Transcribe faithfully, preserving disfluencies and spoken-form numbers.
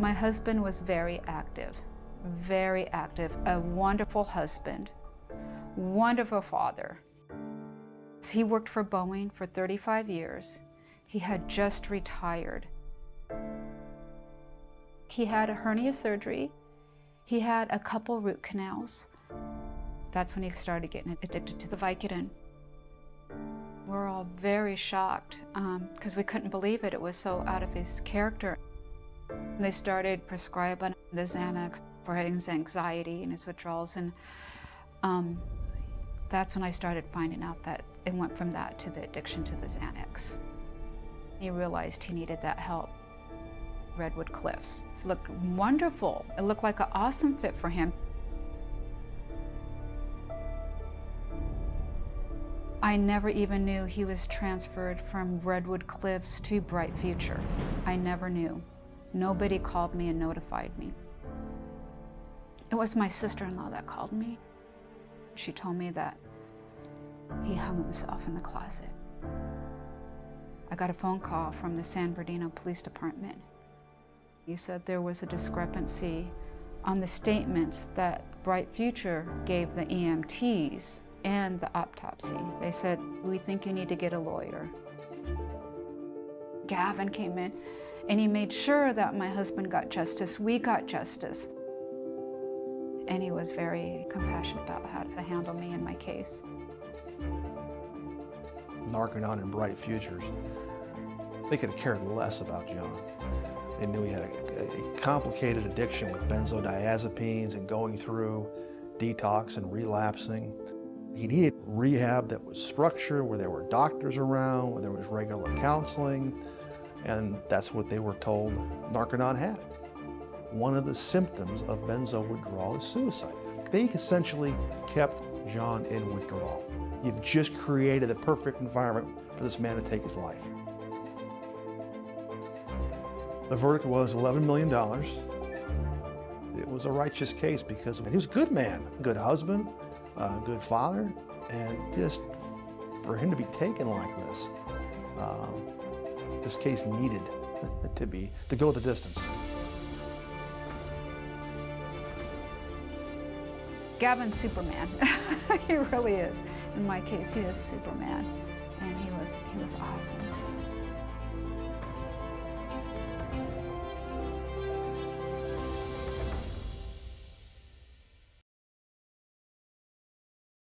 My husband was very active, very active, a wonderful husband, wonderful father. He worked for Boeing for thirty-five years. He had just retired. He had a hernia surgery. He had a couple root canals. That's when he started getting addicted to the Vicodin. We're all very shocked because um, we couldn't believe it. It was so out of his character. They started prescribing the Xanax for his anxiety and his withdrawals, and um, that's when I started finding out that it went from that to the addiction to the Xanax. He realized he needed that help. Redwood Cliffs looked wonderful. It looked like an awesome fit for him. I never even knew he was transferred from Redwood Cliffs to Bright Future. I never knew. Nobody called me and notified me. It was my sister-in-law that called me. She told me that he hung himself in the closet. I got a phone call from the San Bernardino Police Department. He said there was a discrepancy on the statements that Bright Future gave the E M Ts and the autopsy. They said, "We think you need to get a lawyer." Gavin came in, and he made sure that my husband got justice, we got justice. And he was very compassionate about how to handle me and my case. Narconon and Bright Futures, they could have cared less about John. They knew he had a, a complicated addiction with benzodiazepines and going through detox and relapsing. He needed rehab that was structured, where there were doctors around, where there was regular counseling, and that's what they were told Narconon had. One of the symptoms of benzo withdrawal is suicide. They essentially kept John in withdrawal. You've just created the perfect environment for this man to take his life. The verdict was eleven million dollars. It was a righteous case because he was a good man, good husband, Uh, good father, and just for him to be taken like this, um, this case needed to be, to go the distance. Gavin's Superman, he really is. In my case, he is Superman, and he was, he was awesome.